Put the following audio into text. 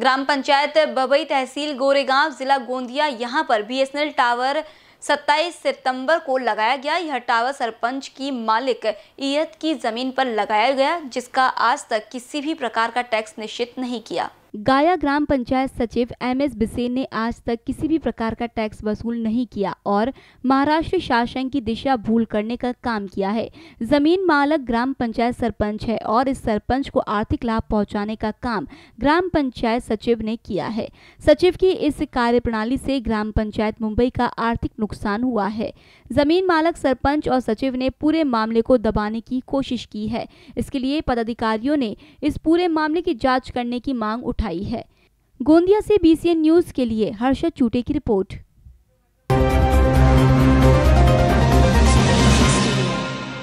ग्राम पंचायत बबई, तहसील गोरेगांव, जिला गोंदिया। यहां पर BSNL टावर 27 सितंबर को लगाया गया। यह टावर सरपंच की मालिक ईयत की जमीन पर लगाया गया, जिसका आज तक किसी भी प्रकार का टैक्स निश्चित नहीं किया गया। ग्राम पंचायत सचिव MS बिसेन ने आज तक किसी भी प्रकार का टैक्स वसूल नहीं किया और महाराष्ट्र शासन की दिशा भूल करने का काम किया है। जमीन मालक ग्राम पंचायत सरपंच है और इस सरपंच को आर्थिक लाभ पहुंचाने का काम ग्राम पंचायत सचिव ने किया है। सचिव की इस कार्यप्रणाली से ग्राम पंचायत मुंबई का आर्थिक नुकसान हुआ है। जमीन मालक, सरपंच और सचिव ने पूरे मामले को दबाने की कोशिश की है। इसके लिए पदाधिकारियों ने इस पूरे मामले की जाँच करने की मांग उठाई है। गोंदिया से BCN न्यूज़ के लिए हर्ष चूटे की रिपोर्ट।